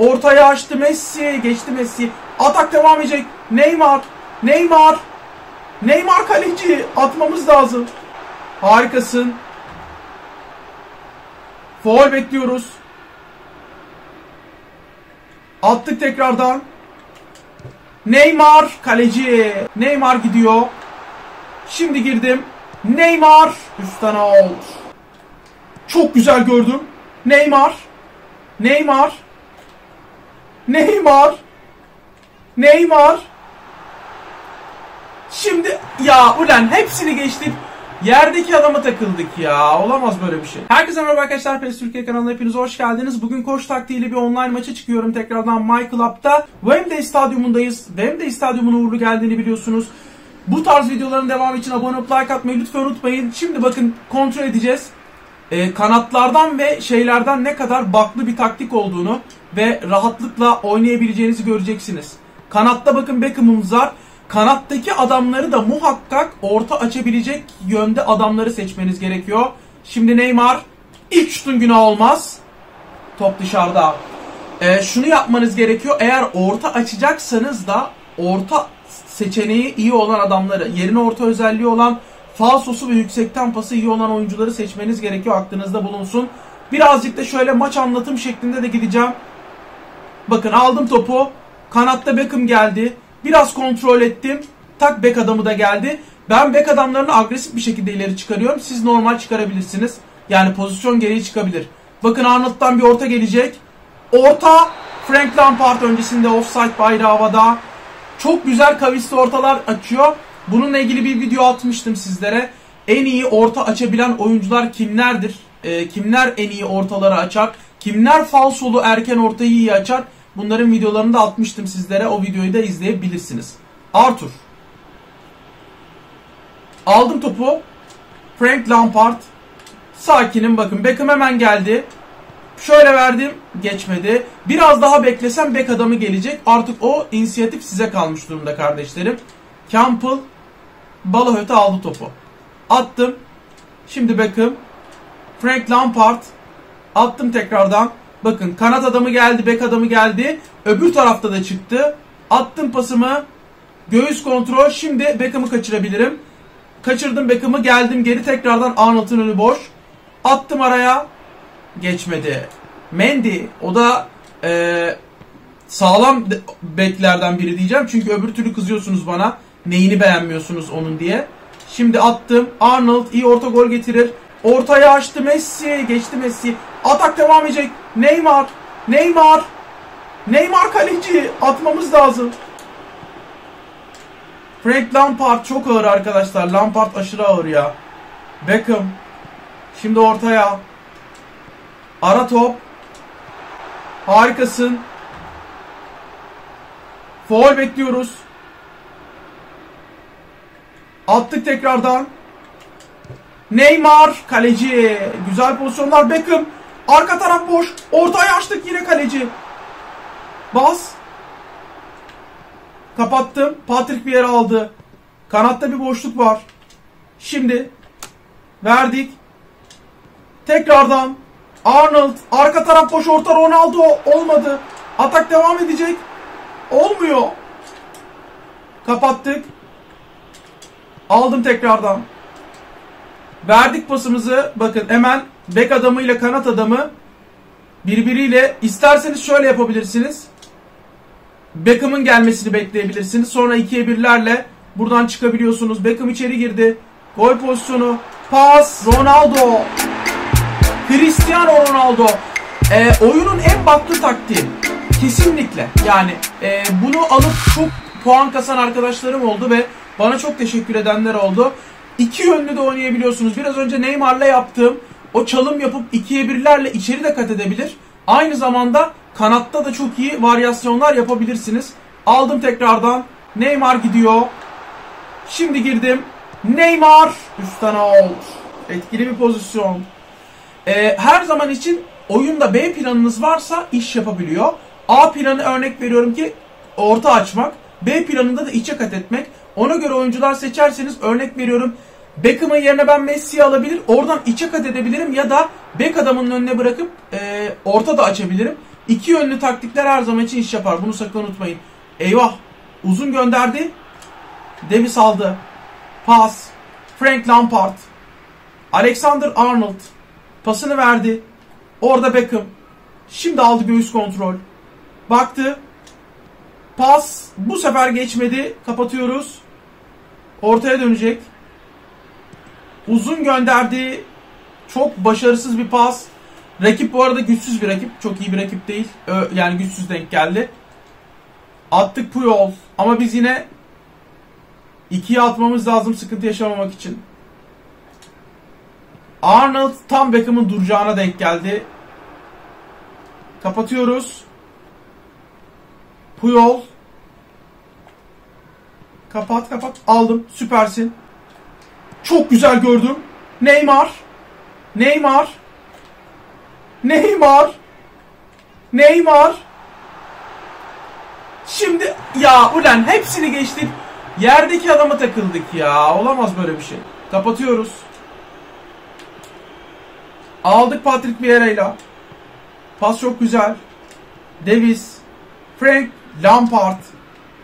Ortaya açtı Messi. Geçti Messi. Atak devam edecek. Neymar. Neymar. Neymar kaleci. Atmamız lazım. Harikasın. Faul bekliyoruz. Attık tekrardan. Neymar kaleci. Neymar gidiyor. Şimdi girdim. Neymar. Üstten out. Çok güzel gördüm. Neymar. Neymar. Neymar. Neymar. Şimdi ya ulan hepsini geçtik. Yerdeki adama takıldık ya. Olamaz böyle bir şey. Herkese merhaba arkadaşlar. PES Türkiye kanalına hepiniz hoş geldiniz. Bugün koç taktiğiyle bir online maça çıkıyorum. Tekrardan My Club'da. Wembley Stadyumundayız. Wembley Stadyumunun uğurlu geldiğini biliyorsunuz. Bu tarz videoların devamı için abone olup like atmayı lütfen unutmayın. Şimdi bakın kontrol edeceğiz. Kanatlardan ve şeylerden ne kadar baklı bir taktik olduğunu ve rahatlıkla oynayabileceğinizi göreceksiniz. Kanatta bakın Beckham'ımız var. Kanattaki adamları da muhakkak orta açabilecek yönde adamları seçmeniz gerekiyor. Şimdi Neymar ilk şutun günah olmaz. Top dışarıda. Şunu yapmanız gerekiyor. Eğer orta açacaksanız da orta seçeneği iyi olan adamları, yerine orta özelliği olan, falsosu ve yüksekten pası iyi olan oyuncuları seçmeniz gerekiyor. Aklınızda bulunsun. Birazcık da şöyle maç anlatım şeklinde de gideceğim. Bakın aldım topu. Kanatta Beckham geldi. Biraz kontrol ettim. Tak bek adamı da geldi. Ben bek adamlarını agresif bir şekilde ileri çıkarıyorum. Siz normal çıkarabilirsiniz. Yani pozisyon gereği çıkabilir. Bakın Arnold'dan bir orta gelecek. Orta. Frank Lampard öncesinde offside bayrağı havada. Çok güzel kavisli ortalar açıyor. Bununla ilgili bir video atmıştım sizlere. En iyi orta açabilen oyuncular kimlerdir? Kimler en iyi ortaları açar? Kimler falsolu erken ortayı iyi açar? Bunların videolarını da atmıştım sizlere. O videoyu da izleyebilirsiniz. Arthur. Aldım topu. Frank Lampard. Sakinim bakın. Beckham hemen geldi. Şöyle verdim. Geçmedi. Biraz daha beklesem bek adamı gelecek. Artık o inisiyatif size kalmış durumda kardeşlerim. Campbell. Balahöt'e aldı topu. Attım. Şimdi Beckham. Frank Lampard. Attım tekrardan. Bakın kanat adamı geldi, bek adamı geldi. Öbür tarafta da çıktı. Attım pasımı. Göğüs kontrol. Şimdi Beckham'ı kaçırabilirim. Kaçırdım Beckham'ı. Geldim geri tekrardan Arnold'un önü boş. Attım araya. Geçmedi. Mendy. O da sağlam beklerden biri diyeceğim. Çünkü öbür türlü kızıyorsunuz bana. Neyini beğenmiyorsunuz onun diye. Şimdi attım. Arnold iyi orta gol getirir. Ortaya açtı Messi. Geçti Messi. Atak devam edecek. Neymar. Neymar. Neymar kaleci. Atmamız lazım. Frank Lampard çok ağır arkadaşlar. Lampard aşırı ağır ya. Beckham. Şimdi ortaya. Ara top. Harikasın. Faul bekliyoruz. Attık tekrardan. Neymar kaleci. Güzel pozisyonlar. Beckham. Arka taraf boş. Ortaya açtık yine kaleci. Bas. Kapattım. Patrick Vieira aldı. Kanatta bir boşluk var. Şimdi. Verdik. Tekrardan. Arnold. Arka taraf boş. Orta Ronaldo. Olmadı. Atak devam edecek. Olmuyor. Kapattık. Aldım tekrardan. Verdik pasımızı. Bakın hemen bek adamı ile kanat adamı birbiriyle isterseniz şöyle yapabilirsiniz. Beckham'ın gelmesini bekleyebilirsiniz. Sonra 2'ye 1'lerle buradan çıkabiliyorsunuz. Beckham içeri girdi. Gol pozisyonu. Pas. Ronaldo. Cristiano Ronaldo. Oyunun en baklı taktiği. Kesinlikle. Yani bunu alıp çok puan kasan arkadaşlarım oldu ve bana çok teşekkür edenler oldu. İki yönlü de oynayabiliyorsunuz. Biraz önce Neymar'la yaptığım o çalım yapıp 2'ye 1'lerle içeri de kat edebilir. Aynı zamanda kanatta da çok iyi varyasyonlar yapabilirsiniz. Aldım tekrardan. Neymar gidiyor. Şimdi girdim. Neymar. Üstten out. Etkili bir pozisyon. Her zaman için oyunda B planınız varsa iş yapabiliyor. A planı örnek veriyorum ki orta açmak. B planında da içe kat etmek. Ona göre oyuncular seçerseniz örnek veriyorum. Beckham'ın yerine ben Messi'yi alabilir. Oradan içe kat edebilirim ya da bek adamının önüne bırakıp orta da açabilirim. İki yönlü taktikler her zaman için iş yapar. Bunu sakın unutmayın. Eyvah! Uzun gönderdi. Davis aldı. Pas. Frank Lampard. Alexander-Arnold. Pasını verdi. Orada Beckham. Şimdi aldı göğüs kontrol. Baktı. Pas. Bu sefer geçmedi. Kapatıyoruz. Ortaya dönecek. Uzun gönderdi. Çok başarısız bir pas. Rakip bu arada güçsüz bir rakip. Çok iyi bir rakip değil. Yani güçsüz denk geldi. Attık Puyol. Ama biz yine 2'ye atmamız lazım sıkıntı yaşamamak için. Arnold tam Beckham'ın duracağına denk geldi. Kapatıyoruz. Puyol. Kapat kapat. Aldım. Süpersin. Çok güzel gördüm. Neymar. Neymar. Neymar. Neymar. Şimdi ya ulan hepsini geçtik. Yerdeki adama takıldık ya. Olamaz böyle bir şey. Kapatıyoruz. Aldık Patrick Vieira'yla. Pas çok güzel. Davis. Frank Lampard.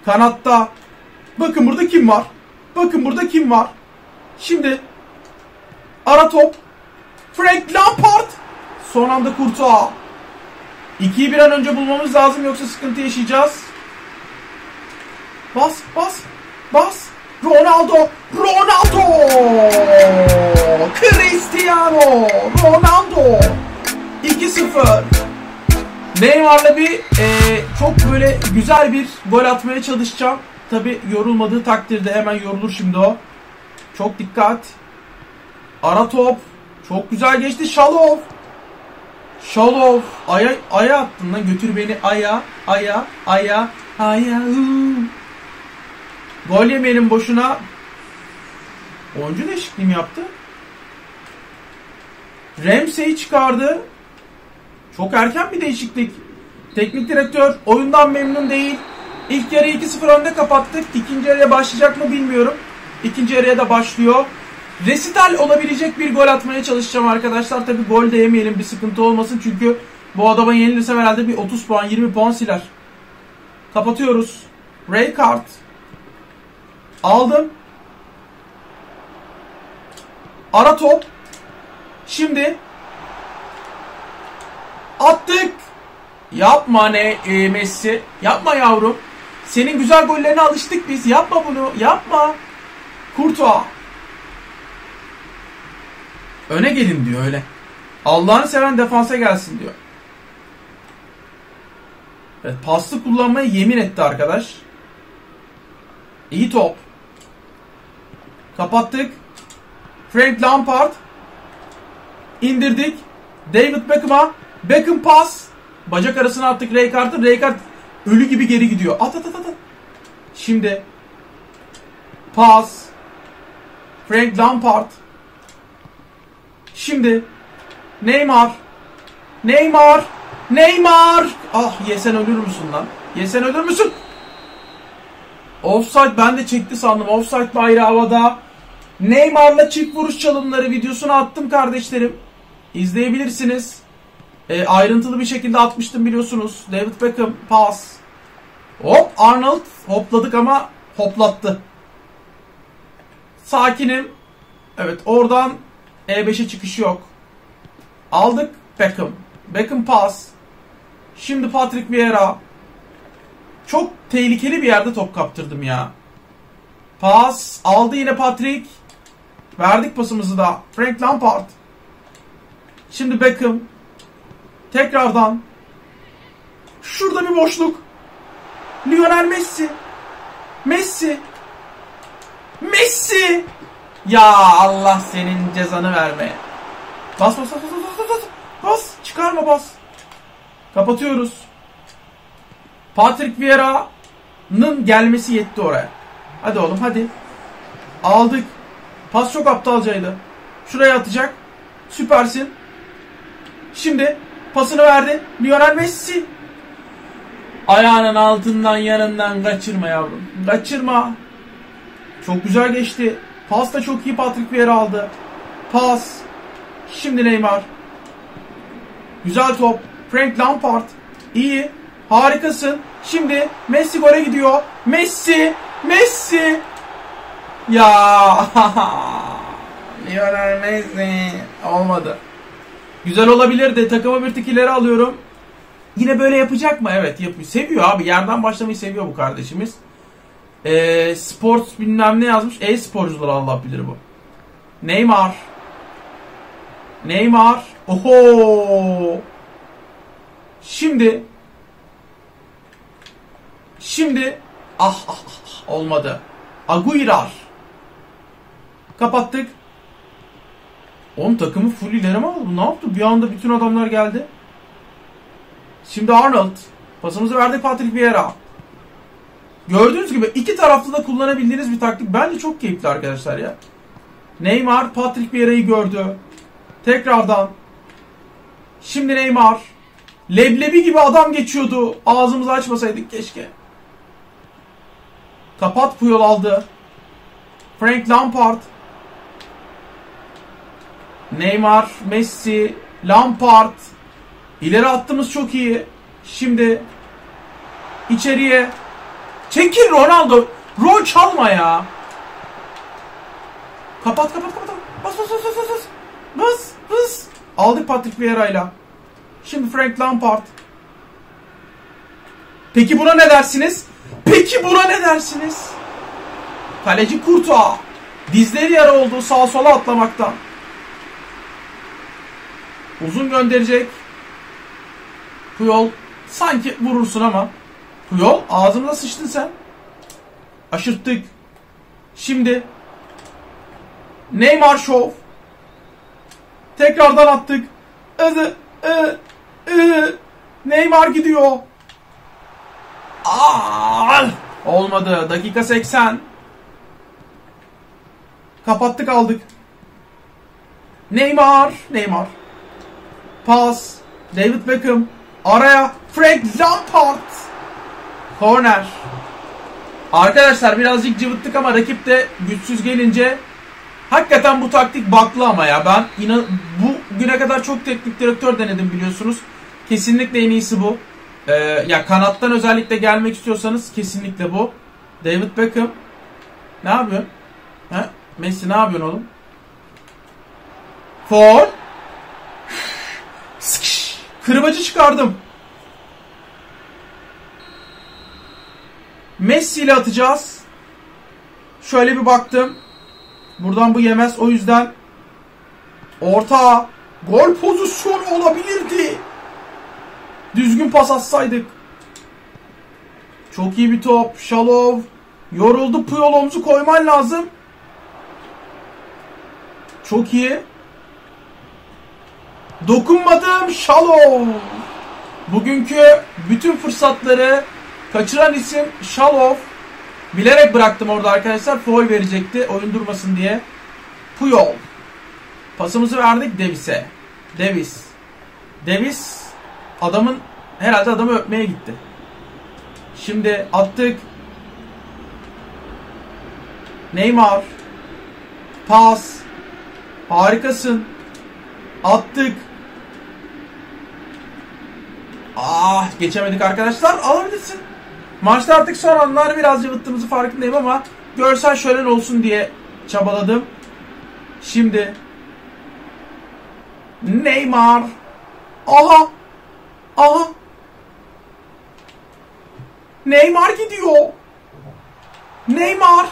Kanatta. Bakın burada kim var? Bakın burada kim var? Şimdi. Ara top. Frank Lampard. Son anda Kurtuğa. 2'yi bir an önce bulmamız lazım yoksa sıkıntı yaşayacağız. Bas bas bas. Ronaldo. Ronaldo. Cristiano Ronaldo. 2-0. Neymar'la bir çok böyle güzel bir gol atmaya çalışacağım. Tabi yorulmadığı takdirde hemen yorulur şimdi o. Çok dikkat. Ara top. Çok güzel geçti. Şalov. Şalov. Aya attın lan. Götür beni aya. Aya. Aya. Aya. Gol yemeyelim boşuna. Oyuncu değişikliği mi yaptı? Ramsey'i çıkardı. Çok erken bir değişiklik. Teknik direktör oyundan memnun değil. İlk yarıyı 2-0 önde kapattık. İkinci yarıya başlayacak mı bilmiyorum. İkinci yarıya da başlıyor. Resital olabilecek bir gol atmaya çalışacağım arkadaşlar. Tabi gol de yemeyelim bir sıkıntı olmasın. Çünkü bu adama yenilirsem herhalde bir 30 puan 20 puan siler. Kapatıyoruz. Ray Kart. Aldım. Ara top. Şimdi. Attık. Yapma Messi. Yapma yavrum. Senin güzel gollerine alıştık biz. Yapma bunu. Yapma. Kurtuğa. Öne gelin diyor öyle. Allah'ını seven defansa gelsin diyor. Evet, paslı kullanmaya yemin etti arkadaş. İyi top. Kapattık. Frank Lampard. İndirdik. David Beckham'a. Beckham pas. Bacak arasına attık Ray Kart'ı. Ray Kart ölü gibi geri gidiyor. At at at at. Şimdi. Pas. Frank Lampard. Şimdi. Neymar. Neymar. Neymar. Ah yesen ölür müsün lan? Yesen ölür müsün? Offside ben de çekti sandım. Offside bayrağı havada. Neymar'la çift vuruş çalımları videosunu attım kardeşlerim. İzleyebilirsiniz. Ayrıntılı bir şekilde atmıştım biliyorsunuz. David Beckham pas. Hop Arnold. Hopladık ama hoplattı. Sakinim. Evet oradan E5'e çıkış yok. Aldık Beckham. Beckham pas. Şimdi Patrick Vieira. Çok tehlikeli bir yerde top kaptırdım ya. Pas. Aldı yine Patrick. Verdik pasımızı da. Frank Lampard. Şimdi Beckham. Tekrardan. Şurada bir boşluk. Lionel Messi. Messi. Messi. Ya Allah senin cezanı vermeye. Bas bas bas bas bas. Bas. Çıkarma bas. Kapatıyoruz. Patrick Vieira'nın gelmesi yetti oraya. Hadi oğlum hadi. Aldık. Pas çok aptalcaydı. Şuraya atacak. Süpersin. Şimdi pasını verdi. Lionel Messi. Ayağının altından yanından kaçırma yavrum. Kaçırma. Çok güzel geçti. Pas da çok iyi Patrick Vieira aldı. Pas. Şimdi Neymar. Güzel top. Frank Lampard. İyi. Harikasın. Şimdi Messi gole gidiyor. Messi. Messi. Ya. Lionel Messi. Olmadı. Güzel olabilirdi. Takımı bir tık ileri alıyorum. Yine böyle yapacak mı? Evet yapıyor. Seviyor abi. Yerden başlamayı seviyor bu kardeşimiz. Sports bilmem ne yazmış. E-sporcular Allah bilir bu. Neymar. Neymar. Oho. Şimdi. Ah. Olmadı. Aguirar. Kapattık. Oğlum takımı full ileri mi aldı? Ne yaptı? Bir anda bütün adamlar geldi. Şimdi Arnold. Pasımızı verdi Patrick Vieira. Gördüğünüz gibi iki tarafta da kullanabildiğiniz bir taktik. Bence çok keyifli arkadaşlar ya. Neymar Patrick Vieira'yı gördü. Tekrardan. Şimdi Neymar. Leblebi gibi adam geçiyordu. Ağzımızı açmasaydık keşke. Kapat Puyol aldı. Frank Lampard. Neymar, Messi, Lampard. İleri attığımız çok iyi. Şimdi içeriye. Çekil Ronaldo. Rol çalma ya. Kapat. Bas. Bas. Aldık Patrick Vieira'yla. Şimdi Frank Lampard. Peki buna ne dersiniz? Kaleci Kurtuğa. Dizleri yara oldu sağa sola atlamaktan. Uzun gönderecek. Puyol. Sanki vurursun ama. Puyol ağzımda sıçtın sen. Aşırttık. Şimdi. Neymar şov. Tekrardan attık. Neymar gidiyor. Olmadı. Dakika 80. Kapattık aldık. Neymar. Pas. David Beckham. Araya Frank Lampard. Korner. Arkadaşlar birazcık cıvıttık ama rakip de güçsüz gelince hakikaten bu taktik baklı ama ya. Ben bu güne kadar çok teknik direktör denedim biliyorsunuz. Kesinlikle en iyisi bu. Ya kanattan özellikle gelmek istiyorsanız kesinlikle bu. David Beckham. Ne yapıyorsun? Ha? Messi ne yapıyorsun oğlum? Foul. Kırbacı çıkardım. Messi ile atacağız. Şöyle bir baktım. Buradan bu yemez. O yüzden orta gol pozisyonu olabilirdi. Düzgün pas atsaydık. Çok iyi bir top. Şalov. Yoruldu. Puyol omzu koyman lazım. Çok iyi. Dokunmadım. Şalov. Bugünkü bütün fırsatları kaçıran isim Şalov. Bilerek bıraktım orada arkadaşlar. Foul verecekti. Oyun durmasın diye. Puyol. Pasımızı verdik Davis'e. Davis. Adamın herhalde adamı öpmeye gitti. Şimdi attık. Neymar. Pas. Harikasın. Attık. Geçemedik arkadaşlar. Alabilirsin. Maçta artık son anlar biraz cıvıttığımızı farkındayım ama görsel şölen olsun diye çabaladım. Şimdi Neymar. Aha. Neymar gidiyor. Neymar.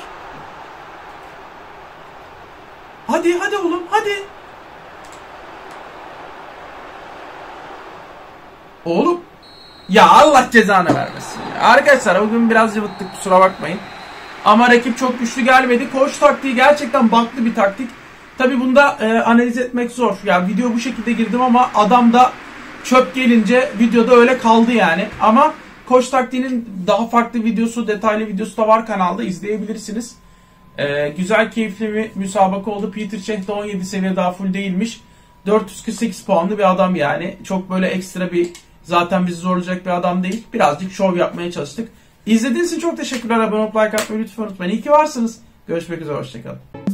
Hadi oğlum hadi. Oğlum. Ya Allah cezanı vermesin. Arkadaşlar bugün biraz cıvıttık kusura bakmayın. Ama rakip çok güçlü gelmedi. Koç taktiği gerçekten baklı bir taktik. Tabi bunda analiz etmek zor. Yani video bu şekilde girdim ama adam da çöp gelince videoda öyle kaldı yani. Ama koç taktiğinin daha farklı videosu, detaylı videosu da var kanalda. İzleyebilirsiniz. Güzel keyifli bir müsabaka oldu. Peter Shecht 17 seviye daha full değilmiş. 448 puanlı bir adam yani. Çok böyle ekstra bir zaten bizi zorlayacak bir adam değil. Birazcık şov yapmaya çalıştık. İzlediğiniz için çok teşekkürler. Abone olup like atmayı lütfen unutmayın. İyi ki varsınız. Görüşmek üzere. Hoşçakalın.